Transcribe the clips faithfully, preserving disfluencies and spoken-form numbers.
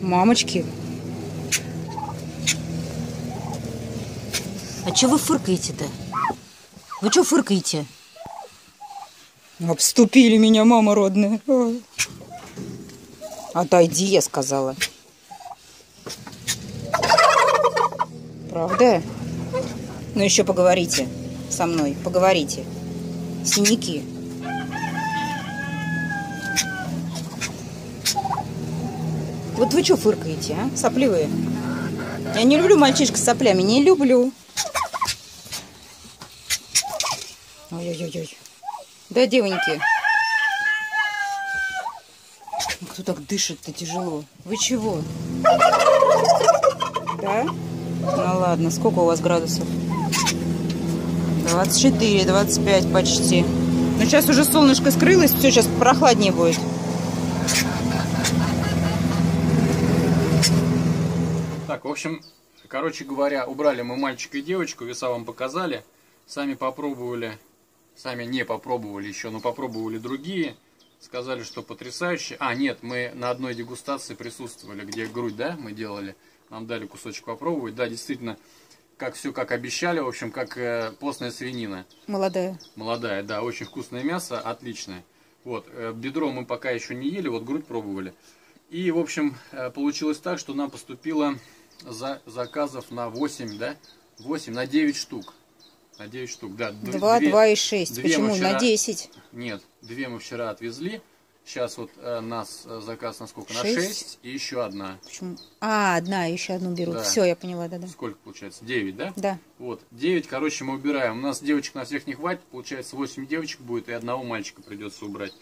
Мамочки. А че вы фыркаете-то? Вы че фыркаете? Обступили меня, мама родная. Отойди, я сказала. Правда? Ну еще поговорите со мной. Поговорите. Синяки. Вот вы что фыркаете, а? Сопливые. Я не люблю мальчишка с соплями. Не люблю. Ой-ой-ой. Да, девоньки. Кто так дышит-то тяжело? Вы чего? Да? Ну ладно, сколько у вас градусов? двадцать четыре, двадцать пять почти. Ну сейчас уже солнышко скрылось, все, сейчас прохладнее будет. Так, в общем, короче говоря, убрали мы мальчика и девочку, веса вам показали. Сами попробовали, сами не попробовали еще, но попробовали другие. Сказали, что потрясающе. А, нет, мы на одной дегустации присутствовали, где грудь, да, мы делали. Нам дали кусочек попробовать. Да, действительно, как все, как обещали, в общем, как э, постная свинина. Молодая. Молодая, да, очень вкусное мясо, отличное. Вот, э, бедро мы пока еще не ели, вот грудь пробовали. И, в общем, э, получилось так, что нам поступило за, заказов на восемь, да, восемь, на девять штук. На девять штук, да. два, два и шесть. Почему? Вчера... На десять. Нет, две мы вчера отвезли. Сейчас вот э, нас заказ на сколько? шесть? На шесть и еще одна. Почему? А, одна, еще одну берут. Да. Все, я поняла, да-да. Сколько получается? девять, да? Да. Вот, девять, короче, мы убираем. У нас девочек на всех не хватит. Получается, восемь девочек будет и одного мальчика придется убрать.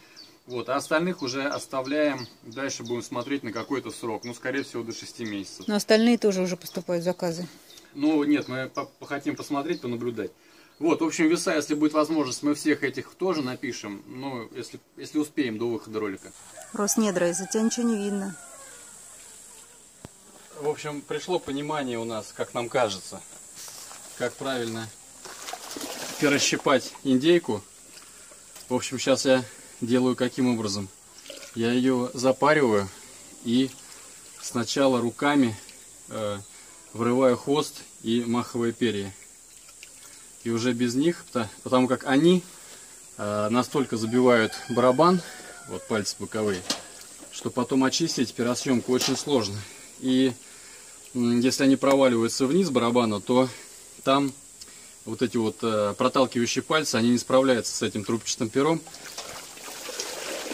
Вот, а остальных уже оставляем. Дальше будем смотреть на какой-то срок. Ну, скорее всего, до шести месяцев. Но остальные тоже уже поступают заказы. Ну, нет, мы хотим посмотреть, понаблюдать. Вот, в общем, веса, если будет возможность, мы всех этих тоже напишем. Ну, если, если успеем до выхода ролика. Роснедра, из-за тебя ничего не видно. В общем, пришло понимание у нас, как нам кажется, как правильно перещипать индейку. В общем, сейчас я делаю каким образом. Я ее запариваю и сначала руками э, врываю хвост и маховые перья. И уже без них, потому как они настолько забивают барабан, вот пальцы боковые, что потом очистить пиросъемку очень сложно. И если они проваливаются вниз барабана, то там вот эти вот проталкивающие пальцы, они не справляются с этим трубчатым пером.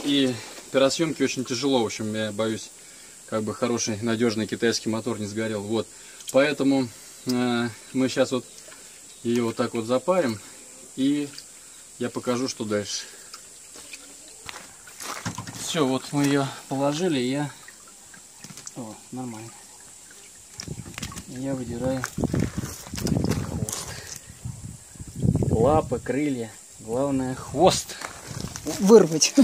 И пиросъемки очень тяжело, в общем, я боюсь, как бы хороший, надежный китайский мотор не сгорел. Вот, поэтому мы сейчас вот ее вот так вот запарим, и я покажу, что дальше. Все, вот мы ее положили, и я... О, нормально. Я выдираю хвост. Лапы, крылья. Главное, хвост вырвать.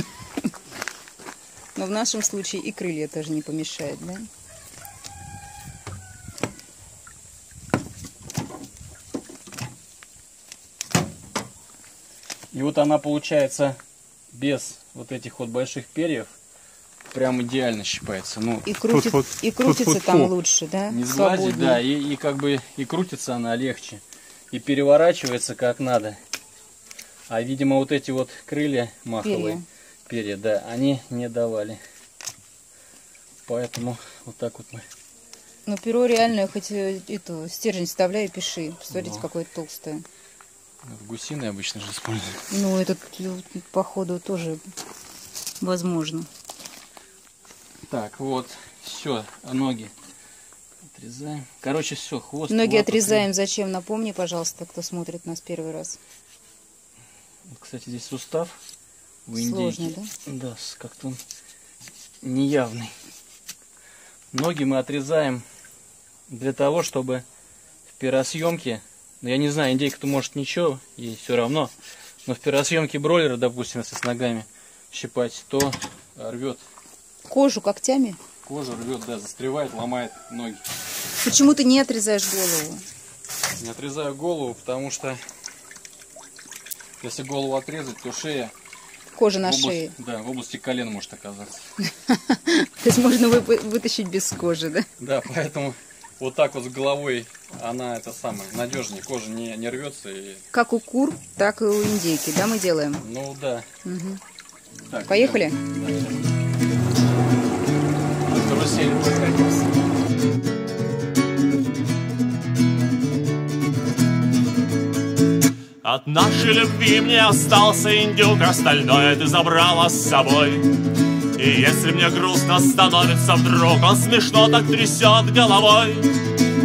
Но в нашем случае и крылья тоже не помешают, да? И вот она получается без вот этих вот больших перьев прям идеально щипается. Ну, и крутит, тут, и крутится тут, там фу. Лучше, да? Не сгладить, да, и, и как бы и крутится она легче, и переворачивается как надо. А видимо вот эти вот крылья маховые, перья, перья, да, они не давали. Поэтому вот так вот мы. Ну перо реально, хоть эту стержень вставляй и пиши. Посмотрите, но какое толстое. Гусиные обычно же используют. Ну, этот, походу, тоже возможно. Так, вот, все, ноги отрезаем. Короче, все, хвост. Ноги лапы, отрезаем, крылья. Зачем? Напомни, пожалуйста, кто смотрит нас первый раз. Вот, кстати, здесь сустав в индейке. Сложный, да? Да, как-то он неявный. Ноги мы отрезаем для того, чтобы в пиросъемке... Но я не знаю, индейка-то может ничего, и все равно. Но в пиросъемке бройлера, допустим, если с ногами щипать, то рвет. Кожу когтями? Кожу рвет, да, застревает, ломает ноги. Почему ты не отрезаешь голову? Не отрезаю голову, потому что если голову отрезать, то шея кожи на область, шее. Да, в области колен может оказаться. То есть можно вытащить без кожи, да? Да, поэтому вот так вот с головой она это самое надежнее, кожа не, не рвется. И... Как у кур, так и у индейки, да, мы делаем? Ну да. Угу. Так, поехали? Да, от нашей любви мне остался индюк, остальное ты забрала с собой. И если мне грустно становится вдруг, он смешно так трясет головой.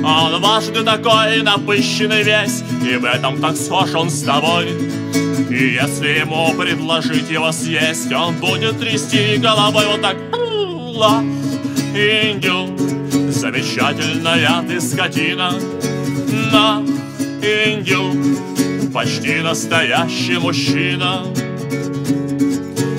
Он важный такой, напыщенный весь, и в этом так схож он с тобой. И если ему предложить его съесть, он будет трясти головой вот так. Индюк, замечательная ты скотина, на индюк. Почти настоящий мужчина.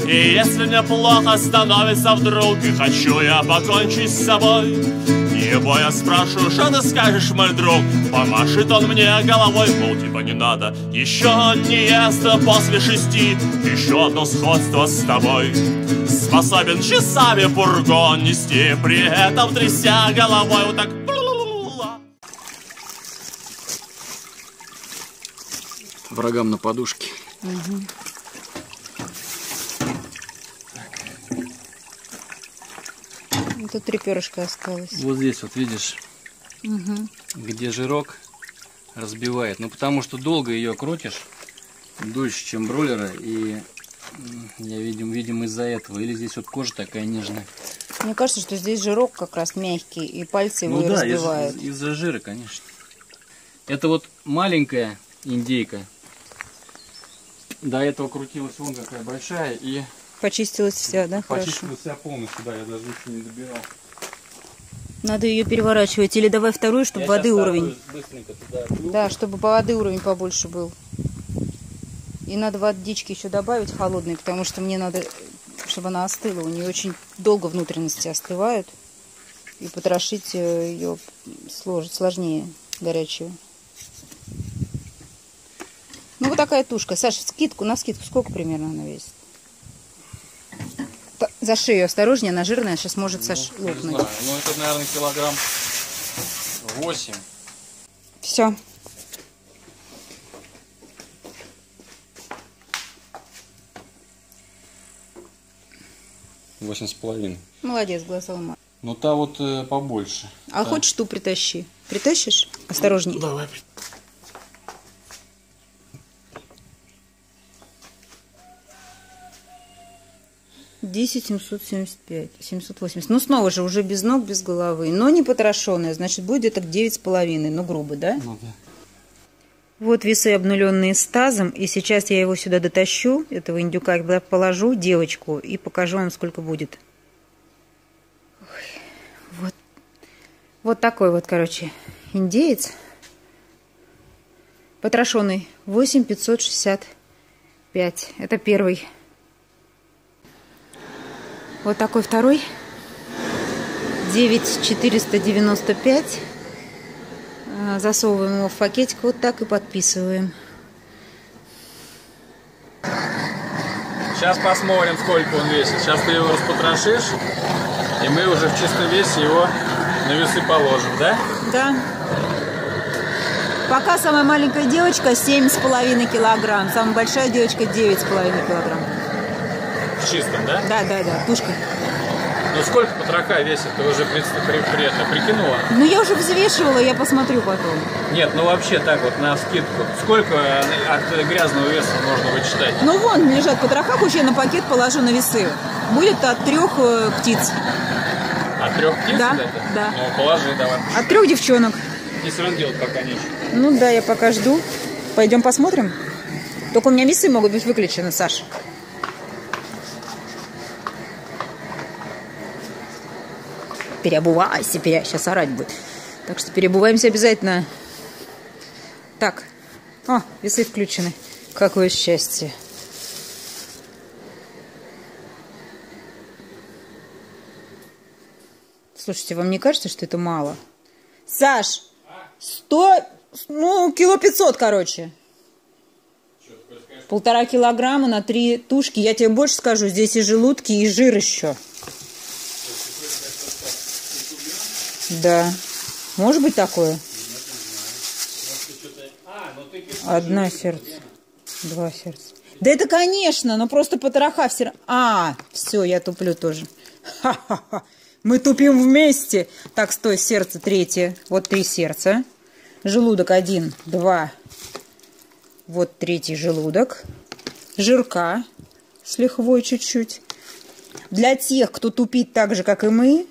И если мне плохо становится вдруг, и хочу я покончить с собой, его я спрашиваю, что ты скажешь, мой друг? Помашет он мне головой, мол, типа не надо. Еще не ест после шести, еще одно сходство с тобой. Способен часами пургон нести, при этом тряся головой вот так. Врагам на подушке. Угу. Тут три перышка осталось. Вот здесь вот видишь, угу, где жирок разбивает. Ну потому что долго ее крутишь, дольше, чем бройлера, и я видим, видим из-за этого. Или здесь вот кожа такая нежная. Мне кажется, что здесь жирок как раз мягкий, и пальцы его ну, да, разбивают. Из-за жира, конечно. Это вот маленькая индейка. До этого крутилась вон какая большая и... Почистилась вся, да? Почистилась вся полностью, да, я даже ничего не добирал. Надо ее переворачивать или давай вторую, чтобы я воды уровень. Да, чтобы воды уровень побольше был. И надо водички еще добавить холодной, потому что мне надо, чтобы она остыла. У нее очень долго внутренности остывают. И потрошить ее сложнее горячую. Ну вот такая тушка. Саша, скидку, на скидку сколько примерно она весит? За шею осторожнее, она жирная, сейчас может ну, Саша лопнуть. Не знаю, ну это, наверное, килограмм восемь. Все. Восемь с половиной. Молодец, глаз алмаз. Ну та вот э, побольше. А та... хочешь ту притащи? Притащишь? Осторожнее. Давай. десять семьсот семьдесят пять, семьсот восемьдесят. Ну, снова же, уже без ног, без головы. Но не потрошенная, значит, будет где-то девять с половиной. Ну, грубо, да? Ну, да. Вот весы, обнуленные с тазом. И сейчас я его сюда дотащу, этого индюка положу, девочку, и покажу вам, сколько будет. Ой, вот. Вот такой вот, короче, индеец. Потрошенный. восемь тысяч пятьсот шестьдесят пять. Это первый. Вот такой второй. девять тысяч четыреста девяносто пять. Засовываем его в пакетик вот так и подписываем. Сейчас посмотрим, сколько он весит. Сейчас ты его распотрошишь, и мы уже в чистом весе его на весы положим, да? Да. Пока самая маленькая девочка семь с половиной килограмм. Самая большая девочка девять с половиной килограмм. Чистым, да? Да, да, да, тушка. Ну сколько потроха весит, ты уже при, при, при, это, прикинула? Ну я уже взвешивала, я посмотрю потом. Нет, ну вообще так вот на скидку. Сколько от грязного веса можно вычитать? Ну вон лежат потроха, хоть я на пакет положу на весы. Будет от трех э, птиц. От трех птиц? Да, это? Да. Ну положи, давай. От трех девчонок. И все равно делать пока нечего. Ну да, я пока жду. Пойдем посмотрим. Только у меня весы могут быть выключены, Саша. Переобувайся, пере... сейчас орать будет. Так что переобуваемся обязательно. Так. О, весы включены. Какое счастье. Слушайте, вам не кажется, что это мало? Саш, сто... ну, кило пятьсот, короче. Что, ты хочешь сказать, Полтора килограмма на три тушки. Я тебе больше скажу, здесь и желудки, и жир еще. Да. Может быть такое? Одна сердце. Два сердца. Да это, конечно, но просто потроха все равно. А, все, я туплю тоже. Ха-ха-ха. Мы тупим вместе. Так, стой, сердце третье. Вот три сердца. Желудок один, два. Вот третий желудок. Жирка с лихвой чуть-чуть. Для тех, кто тупит так же, как и мы,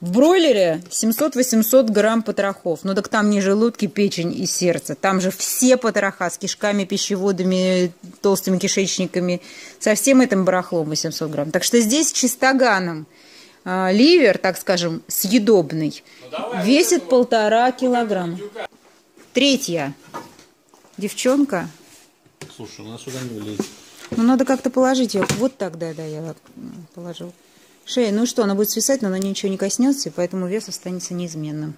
в бройлере семьсот-восемьсот грамм потрохов. Ну так там не желудки, печень и сердце. Там же все потроха с кишками, пищеводами, толстыми кишечниками. Со всем этим барахлом восемьсот грамм. Так что здесь чистоганом. Ливер, так скажем, съедобный, ну, давай, весит вот полтора килограмма. Третья девчонка. Слушай, она сюда не влезет. Ну, надо как-то положить ее. Вот так, да, да, я положил. Шея, ну что, она будет свисать, но она ничего не коснется, и поэтому вес останется неизменным.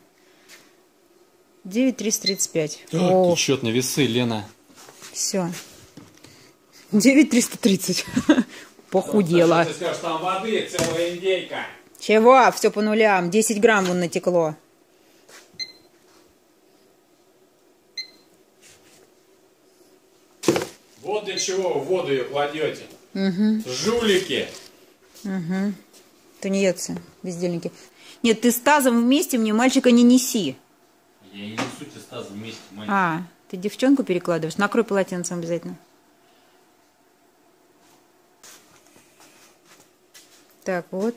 девять триста тридцать пять. О, счет на весы, Лена. Все. девять триста тридцать. Похудела. Чего? Все по нулям. десять грамм вон натекло. Вот для чего в воду ее кладете. Угу. Жулики. Угу. Тунеядцы, бездельники. Нет, ты с тазом вместе мне мальчика не неси. Я не несу тебя с тазом вместе, мальчик. А, ты девчонку перекладываешь? Накрой полотенцем обязательно. Так, вот.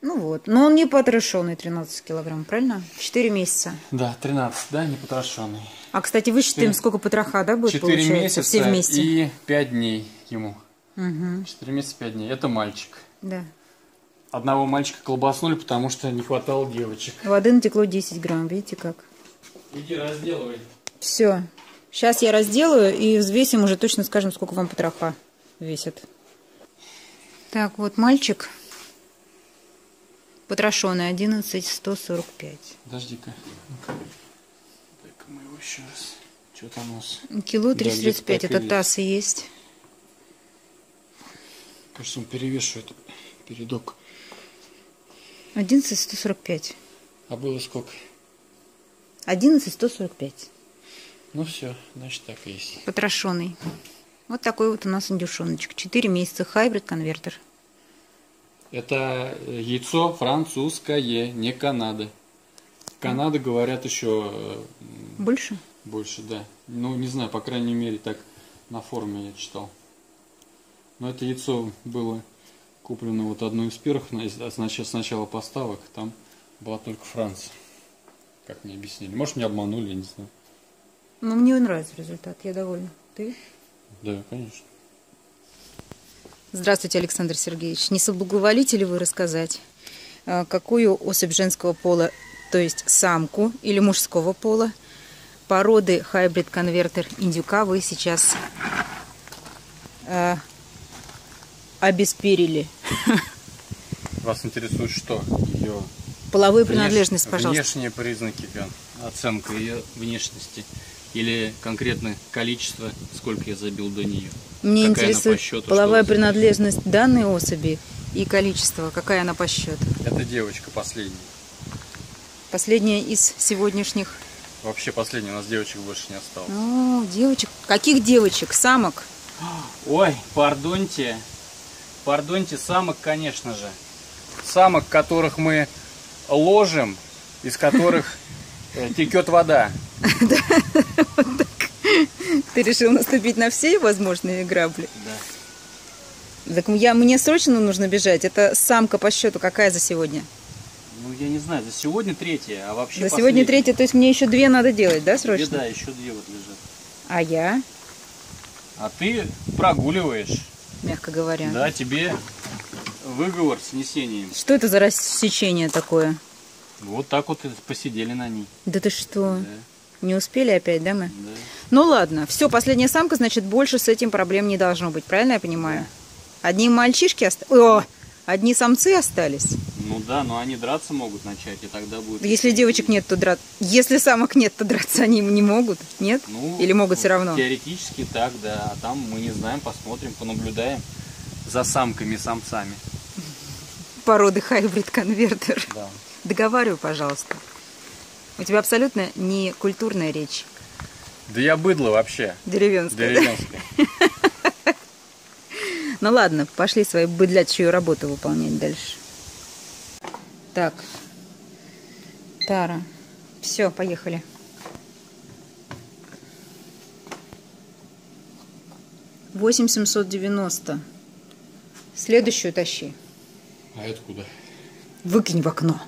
Ну вот. Но он не потрошенный, тринадцать килограмм, правильно? четыре месяца. Да, тринадцать, да, не потрошенный. А, кстати, высчитаем, четыре... сколько потроха, да, будет получается? четыре месяца все вместе. И пять дней ему. Угу. четыре месяца, пять дней. Это мальчик. Да. Одного мальчика колбаснули, потому что не хватало девочек. Воды натекло десять грамм, видите как? Иди разделывай. Все. Сейчас я разделаю и взвесим, уже точно скажем, сколько вам потроха весит. Так, вот мальчик, потрошенный, одиннадцать тысяч сто сорок пять. Подожди-ка. Так, мы его еще раз. Что там у нас? Кило триста тридцать пять, да, это или... таз и есть. Кажется, он перевешивает передок. одиннадцать тысяч сто сорок пять. А было сколько? одиннадцать тысяч сто сорок пять. Ну все, значит так и есть. Потрошенный. Вот такой вот у нас индюшоночек. четыре месяца. Хайбрид конвертер. Это яйцо французское, не Канада. В Канаде говорят еще... Больше? Больше, да. Ну, не знаю, по крайней мере, так на форуме я читал. Но это яйцо было куплено вот одной из первых, с начала поставок. Там была только Франция. Как мне объяснили. Может, меня обманули, я не знаю. Но мне нравится результат, я довольна. Ты? Да, конечно. Здравствуйте, Александр Сергеевич. Не соблаговолите ли вы рассказать, какую особь женского пола, то есть самку или мужского пола, породы Хайбрид Конвертер индюка вы сейчас э, обесперили? Вас интересует что? Ее половые внеш... принадлежности, пожалуйста. Внешние признаки, оценка ее внешности. Или конкретно количество, сколько я забил до нее. Мне какая интересует по счету, половая принадлежность данной особи и количество, какая она по счету. Это девочка последняя. Последняя из сегодняшних? Вообще последняя, у нас девочек больше не осталось. О, девочек. Каких девочек? Самок? Ой, пардоньте. Пардоньте, самок, конечно же. Самок, которых мы ложим, из которых текет вода. Да, вот так. Ты решил наступить на все возможные грабли? Да. Так я, мне срочно нужно бежать. Это самка по счету какая за сегодня? Ну, я не знаю. За сегодня третья, а вообще За последняя. сегодня третья, то есть мне еще две надо делать, да, срочно? Две, да, еще две вот лежат. А я? А ты прогуливаешь. Мягко говоря. Да, тебе выговор с несением. Что это за рассечение такое? Вот так вот и посидели на ней. Да ты что? Да. Не успели опять, да, мы? Да. Ну ладно, все, последняя самка, значит, больше с этим проблем не должно быть, правильно я понимаю? Да. Одни мальчишки остались. О, Одни самцы остались? Ну да, но они драться могут начать, и тогда будет... Если девочек нет, то драться... Если самок нет, то драться они не могут, нет? Ну, или могут все равно? Теоретически так, да. А там мы не знаем, посмотрим, понаблюдаем за самками-самцами. Породы Хайбрид Конвертер. Да. Договариваю, пожалуйста. У тебя абсолютно не культурная речь. Да я быдло вообще. Деревенская. Деревенская. Ну ладно, пошли свою быдлячью работу выполнять дальше. Так, тара. Все, поехали. восемь семьсот девяносто. Следующую тащи. А это куда? Выкинь в окно.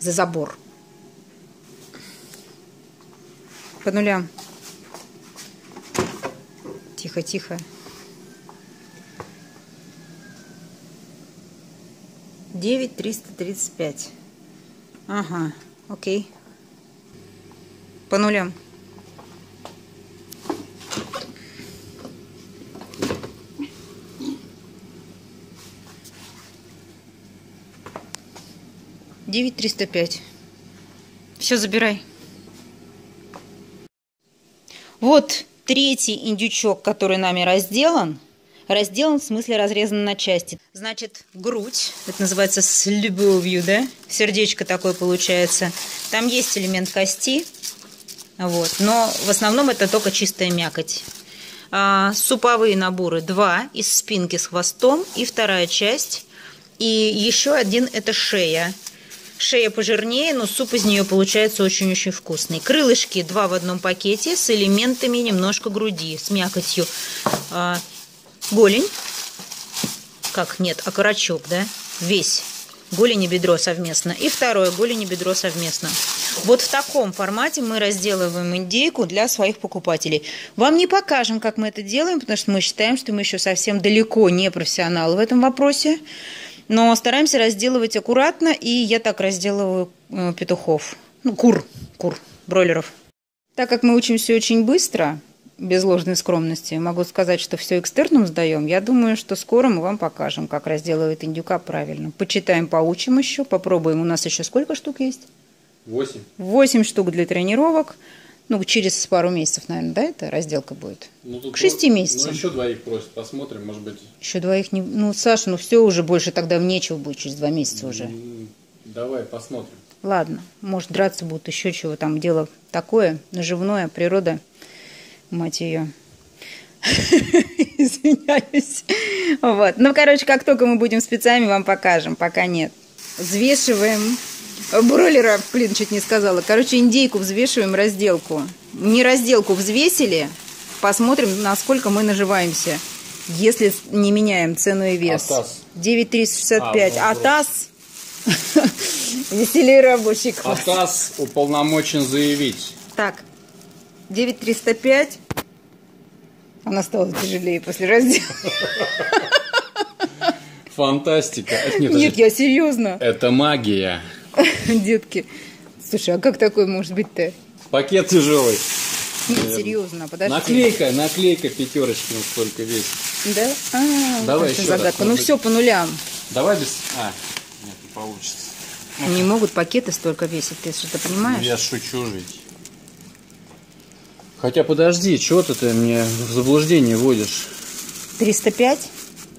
За забор. По нулям. Тихо, тихо. девять триста тридцать пять. Ага, окей. По нулям. девять триста пять. Все, забирай. Вот третий индючок, который нами разделан. Разделан, в смысле разрезан на части. Значит, грудь, это называется с любовью, да? Сердечко такое получается. Там есть элемент кости, вот, но в основном это только чистая мякоть. А, суповые наборы два из спинки с хвостом и вторая часть. И еще один это шея. Шея пожирнее, но суп из нее получается очень-очень вкусный. Крылышки два в одном пакете с элементами немножко груди, с мякотью. Голень, как нет, окорочок, да, весь, голень и бедро совместно, и второе голень и бедро совместно. Вот в таком формате мы разделываем индейку для своих покупателей. Вам не покажем, как мы это делаем, потому что мы считаем, что мы еще совсем далеко не профессионалы в этом вопросе, но стараемся разделывать аккуратно, и я так разделываю петухов, ну, кур, кур, бройлеров. Так как мы учимся очень быстро, без ложной скромности, могу сказать, что все экстерном сдаем. Я думаю, что скоро мы вам покажем, как разделывает индюка правильно. Почитаем, поучим еще, попробуем. У нас еще сколько штук есть? Восемь. Восемь штук для тренировок. Ну, через пару месяцев, наверное, да, это разделка будет? Ну, к шести месяцам. Ну, еще двоих просят, посмотрим, может быть. Еще двоих не... Ну, Саша, ну все уже, больше тогда нечего будет через два месяца уже. Давай, посмотрим. Ладно, может, драться будут, еще чего там. Дело такое, наживное, природа... Мать ее. Извиняюсь. Вот. Ну, короче, как только мы будем спецами, вам покажем. Пока нет. Взвешиваем. Бройлера, блин, чуть не сказала. Короче, индейку взвешиваем, разделку. Не разделку взвесили. Посмотрим, насколько мы наживаемся. Если не меняем цену и вес. девять триста шестьдесят пять. А, АТАС. Веселей рабочий класс. АТАС уполномочен заявить. Так. девять триста пять. Она стала тяжелее после раздела. Фантастика. Нет, Нет я серьезно. Это магия. Детки. Слушай, а как такое может быть-то? Пакет тяжелый. Нет, Эм... серьезно, подожди. Наклейка, наклейка пятерочки, сколько весит. Да? А, -а, -а вот загадка. Ну все по нулям. Давай без... А, нет, не получится. Не могут пакеты столько весить, ты что-то понимаешь? Я шучу жить. Хотя подожди, чего ты, ты мне в заблуждение вводишь? триста пять?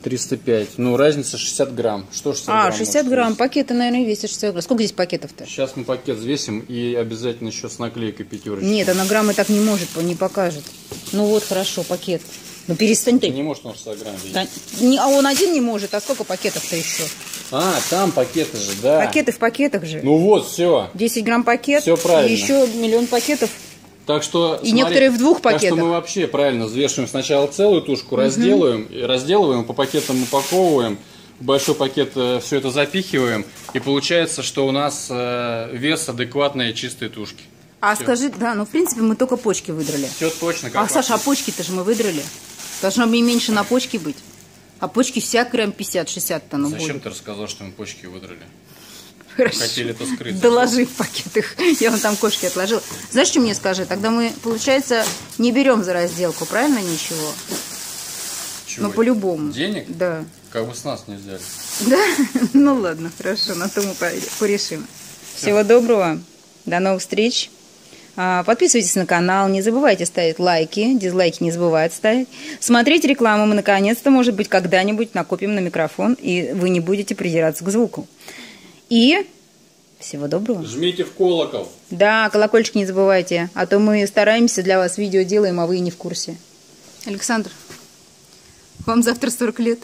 триста пять. Ну, разница шестьдесят грамм. Что шестьдесят грамм? А, шестьдесят грамм. Пакеты, наверное, весят шестьдесят грамм. Сколько здесь пакетов-то? Сейчас мы пакет взвесим и обязательно еще с наклейкой пятерочкой. Нет, она граммы так не может, не покажет. Ну вот, хорошо, пакет. Ну перестань ты. Не может он шестьдесят грамм весить. А он один не может, а сколько пакетов-то еще? А, там пакеты же, да. Пакеты в пакетах же. Ну вот, все. десять грамм пакет. Все правильно. И еще миллион пакетов. Так что, и смотри, некоторые в двух пакетах. Так что мы вообще правильно взвешиваем сначала целую тушку, угу. разделываем, и разделываем, по пакетам упаковываем, в большой пакет все это запихиваем, и получается, что у нас вес адекватной чистой тушки. А все. Скажи, да, ну в принципе мы только почки выдрали. Все точно. Как а, Саша, а почки-то же мы выдрали. Должно не меньше на почки быть. А почки всяк грамм пятьдесят-шестьдесят-то. Зачем будет? Ты рассказал, что мы почки выдрали? Хотели это скрыть. Доложи в пакетах. Я вон там кошки отложила. Знаешь, что мне скажи? Тогда мы, получается, не берем за разделку, правильно, ничего? Чего? Ну, по-любому. Денег? Да. Как бы с нас не взяли. Да? Ну ладно, хорошо, на то мы порешим. Всего доброго, до новых встреч. Подписывайтесь на канал, не забывайте ставить лайки, дизлайки не забывайте ставить. Смотрите рекламу, мы наконец-то, может быть, когда-нибудь накопим на микрофон, и вы не будете придираться к звуку. И всего доброго. Жмите в колокол. Да, колокольчик не забывайте, а то мы стараемся для вас видео делаем, а вы и не в курсе. Александр, вам завтра сорок лет.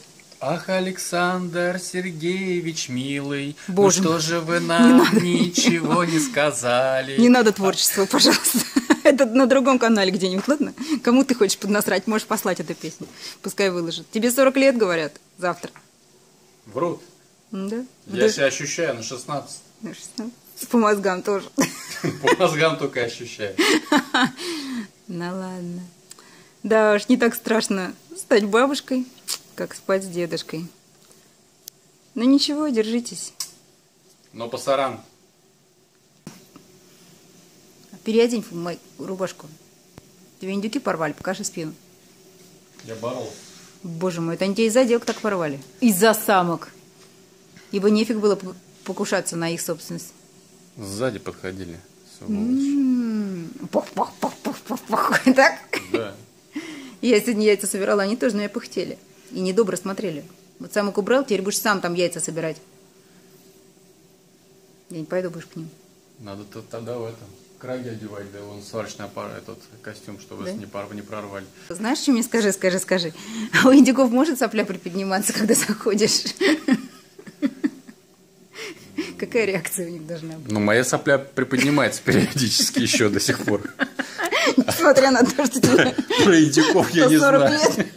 Ах, Александр Сергеевич, милый, Боже ну что мой. Же вы нам не ничего надо. Не сказали? Не надо творчества, пожалуйста. Это на другом канале где-нибудь, ладно? Кому ты хочешь поднасрать, можешь послать эту песню. Пускай выложат. Тебе сорок лет, говорят, завтра. Врут. Да? Я да. себя ощущаю на шестнадцать. На шестнадцать. По мозгам тоже. По мозгам только ощущаю. Ну ладно. Да уж, не так страшно стать бабушкой, как спать с дедушкой. Ну ничего, держитесь. Но пасаран. Переодень мою рубашку. Тебе индюки порвали, покажи спину. Я борол. Боже мой, это они тебя из-за отделок так порвали. Из-за самок. Ибо нефиг было покушаться на их собственность. Сзади подходили. Пух-пух-пух-пух-пух-пух. Так? Да. Я сегодня яйца собирала, они тоже на меня пыхтели. И недобро смотрели. Вот самок убрал, теперь будешь сам там яйца собирать. Я не пойду больше к ним. Надо -то тогда в этом краге одевать, да вон сварочная пара, этот костюм, чтобы да? не, пар, не прорвали. Знаешь, что мне скажи, скажи, скажи. А у индюков может сопля приподниматься, когда заходишь? Какая реакция у них должна быть? Ну, моя сопля приподнимается периодически еще до сих пор. Несмотря на то, что тебе про индюков я не знаю.